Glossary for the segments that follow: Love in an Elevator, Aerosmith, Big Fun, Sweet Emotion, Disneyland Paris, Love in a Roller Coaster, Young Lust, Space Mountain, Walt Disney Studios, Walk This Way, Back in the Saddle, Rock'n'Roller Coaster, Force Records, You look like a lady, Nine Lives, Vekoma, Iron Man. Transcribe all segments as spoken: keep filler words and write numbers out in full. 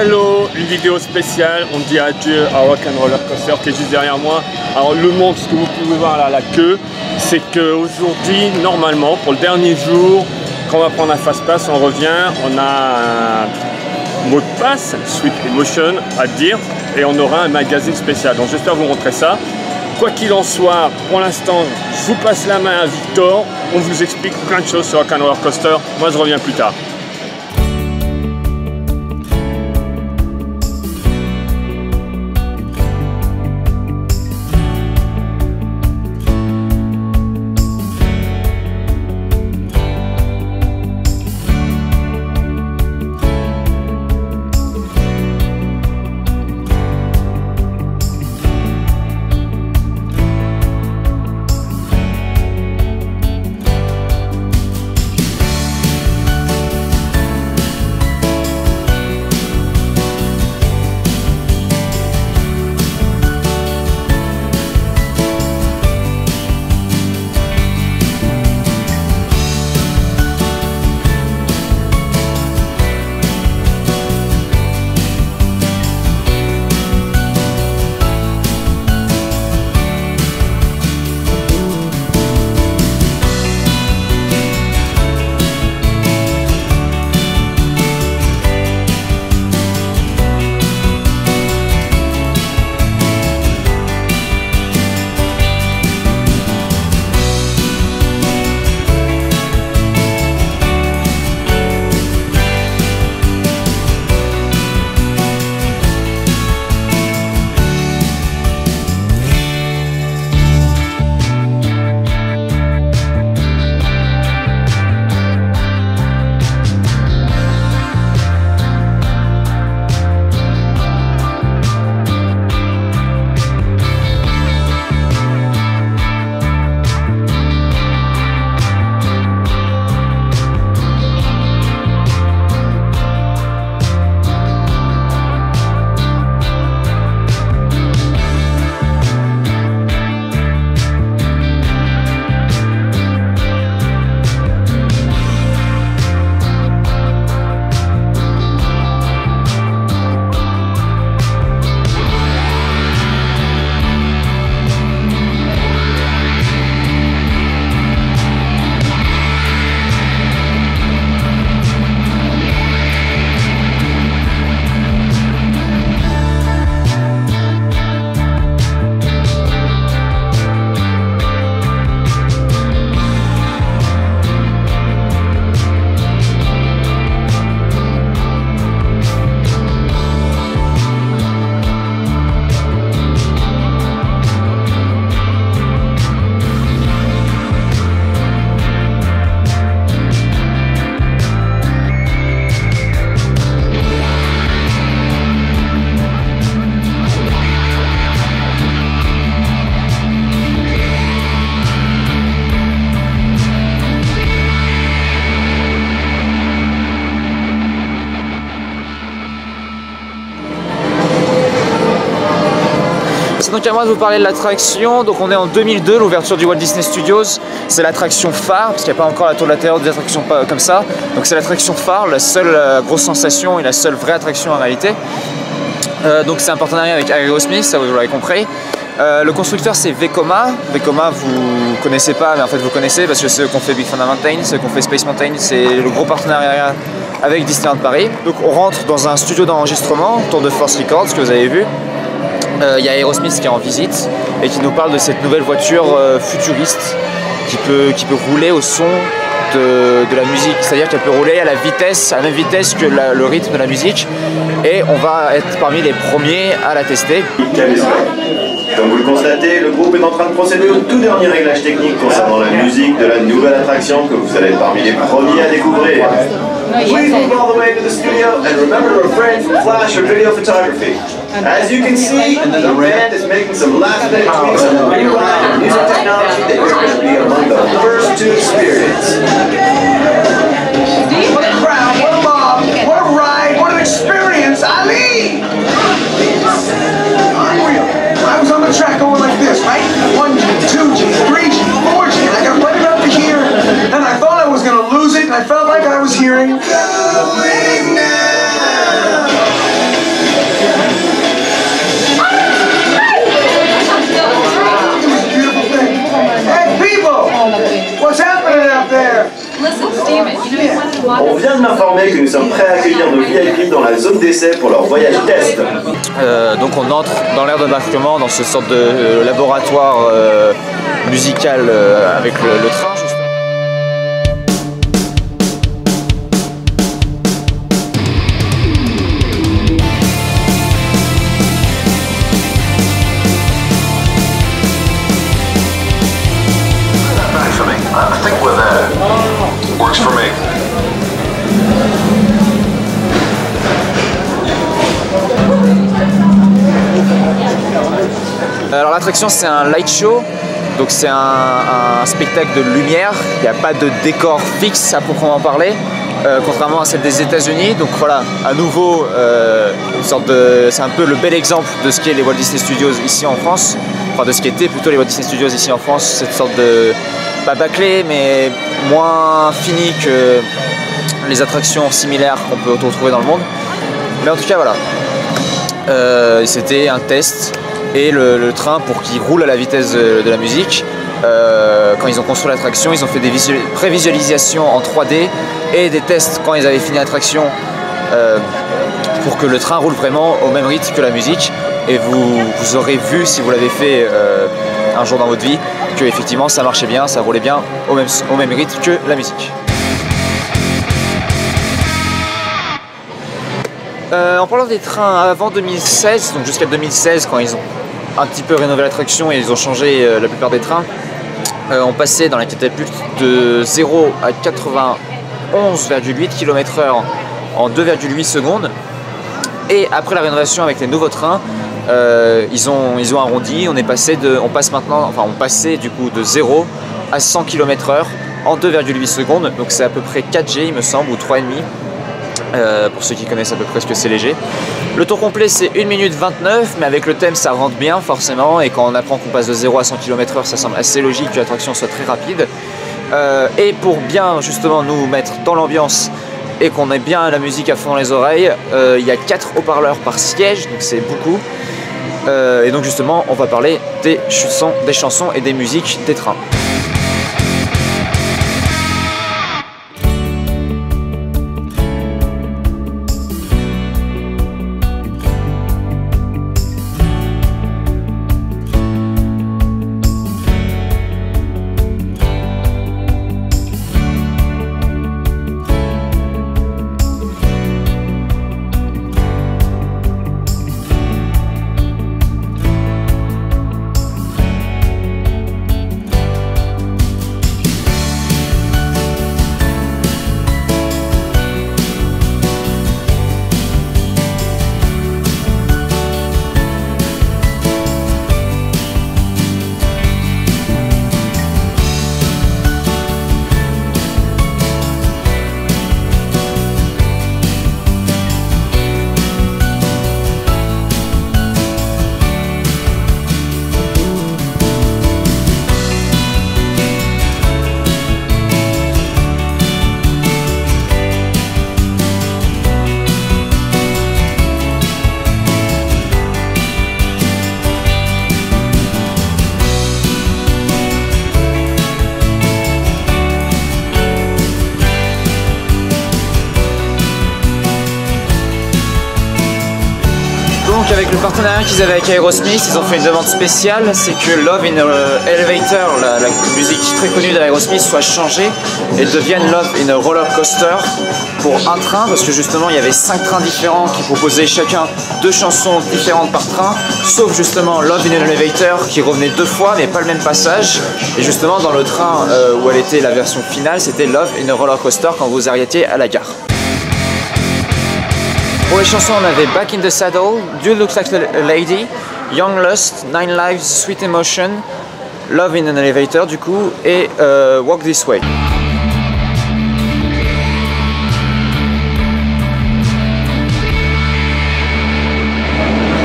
Hello, une vidéo spéciale, on dit adieu à Rock'n'Roller Coaster qui est juste derrière moi. Alors le monde, ce que vous pouvez voir là à la queue, c'est qu'aujourd'hui, normalement, pour le dernier jour, quand on va prendre un fast-pass, on revient, on a un mot de passe, Sweet Emotion à dire, et on aura un magazine spécial. Donc j'espère vous montrer ça. Quoi qu'il en soit, pour l'instant, je vous passe la main à Victor, on vous explique plein de choses sur Rock'n'Roller Coaster, moi je reviens plus tard. Donc à moi de vous parler de l'attraction. Donc on est en deux mille deux, l'ouverture du Walt Disney Studios. C'est l'attraction phare, parce qu'il n'y a pas encore la tour de la terreur des attractions comme ça. Donc c'est l'attraction phare, la seule grosse sensation et la seule vraie attraction en réalité. Euh, donc c'est un partenariat avec Aerosmith, ça vous l'avez compris. Euh, le constructeur c'est Vekoma. Vekoma vous connaissez pas, mais en fait vous connaissez parce que c'est eux qu'on fait Big Fun à Mountain, c'est eux qu'on fait Space Mountain, c'est le gros partenariat avec Disneyland Paris. Donc on rentre dans un studio d'enregistrement, tour de Force Records que vous avez vu. Il euh, y a Aerosmith qui est en visite et qui nous parle de cette nouvelle voiture euh, futuriste qui peut, qui peut rouler au son de, de la musique, c'est-à-dire qu'elle peut rouler à la vitesse, à la même vitesse que la, le rythme de la musique, et on va être parmi les premiers à la tester. Comme vous le constatez, le groupe est en train de procéder au tout dernier réglage technique concernant la musique de la nouvelle attraction que vous allez être parmi les premiers à découvrir. Please move all the way to the studio and remember to refrain from flash or video photography. As you can see, the band is making some last-minute tweaks on the new line of music technology that you're going to be among the first to experience. What a crowd! What a mob! What a ride! What an experience! Ali! Unreal! I was on the track going like this, right? One G, two G, three G, four G, and I got right up to here, and I thought I was going to lose it, and I felt like I was hearing. Going now. On vient de m'informer que nous sommes prêts à accueillir nos V I P dans la zone d'essai pour leur voyage test. Euh, donc on entre dans l'aire d'embarquement, dans ce sorte de euh, laboratoire euh, musical euh, avec le, le train. Alors l'attraction, c'est un light show, donc c'est un, un spectacle de lumière, il n'y a pas de décor fixe à proprement parler, euh, contrairement à celle des États-Unis. Donc voilà, à nouveau, euh, une sorte de, c'est un peu le bel exemple de ce qu'est les Walt Disney Studios ici en France, enfin de ce qu'étaient plutôt les Walt Disney Studios ici en France, cette sorte de, pas bâclé, mais moins fini que les attractions similaires qu'on peut retrouver dans le monde. Mais en tout cas voilà, euh, c'était un test. Et le, le train, pour qu'il roule à la vitesse de, de la musique, euh, quand ils ont construit l'attraction, ils ont fait des prévisualisations en trois D et des tests quand ils avaient fini l'attraction euh, pour que le train roule vraiment au même rythme que la musique. Et vous, vous aurez vu, si vous l'avez fait euh, un jour dans votre vie, que effectivement ça marchait bien, ça roulait bien au même, au même rythme que la musique. Euh, en parlant des trains, avant deux mille seize, donc jusqu'à deux mille seize, quand ils ont un petit peu rénové l'attraction et ils ont changé euh, la plupart des trains, euh, on passait dans la catapulte de zéro à quatre-vingt-onze virgule huit kilomètres heure en deux virgule huit secondes. Et après la rénovation avec les nouveaux trains, euh, ils ont, ils ont arrondi, on est passé de, on passe maintenant, enfin on passait du coup de zéro à cent kilomètres heure en deux virgule huit secondes. Donc c'est à peu près quatre G il me semble, ou trois virgule cinq. Euh, pour ceux qui connaissent à peu près ce que c'est léger. Le tour complet c'est une minute vingt-neuf, mais avec le thème ça rentre bien forcément, et quand on apprend qu'on passe de zéro à cent kilomètres heure, ça semble assez logique que l'attraction soit très rapide. Euh, et pour bien justement nous mettre dans l'ambiance et qu'on ait bien la musique à fond dans les oreilles, euh, il y a quatre haut-parleurs par siège, donc c'est beaucoup. Euh, et donc justement on va parler des chansons, des chansons et des musiques des trains. Avec le partenariat qu'ils avaient avec Aerosmith, ils ont fait une demande spéciale, c'est que Love in an Elevator, la, la musique très connue d'Aerosmith, soit changée et devienne Love in a Roller Coaster pour un train, parce que justement il y avait cinq trains différents qui proposaient chacun deux chansons différentes par train, sauf justement Love in an Elevator qui revenait deux fois mais pas le même passage. Et justement dans le train euh, où elle était la version finale, c'était Love in a Roller Coaster quand vous arrêtiez à la gare. Pour les chansons, on avait Back in the Saddle, You Look Like a Lady, Young Lust, Nine Lives, Sweet Emotion, Love in an Elevator du coup, et euh, Walk This Way.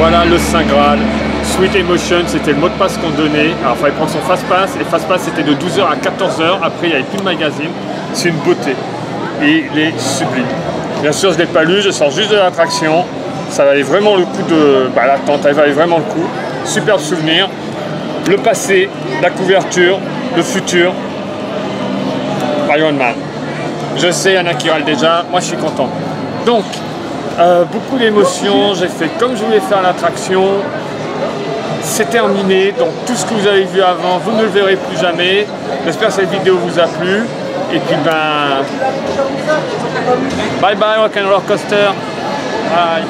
Voilà le Saint Graal. Sweet Emotion, c'était le mot de passe qu'on donnait. Alors il fallait prendre son fast pass, et fast pass c'était de douze heures à quatorze heures, après il n'y avait plus de magazine. C'est une beauté, et il est sublime. Bien sûr, je ne l'ai pas lu, je sors juste de l'attraction. Ça valait vraiment le coup de... Bah, l'attente, elle valait vraiment le coup. Superbe souvenir. Le passé, la couverture, le futur. Iron Man. Je sais, il y en a qui râlent déjà, moi je suis content. Donc, euh, beaucoup d'émotions, j'ai fait comme je voulais faire l'attraction. C'est terminé, donc tout ce que vous avez vu avant, vous ne le verrez plus jamais. J'espère que cette vidéo vous a plu. Et puis ben... Bye bye Rock'n'Roller Coaster. Bye.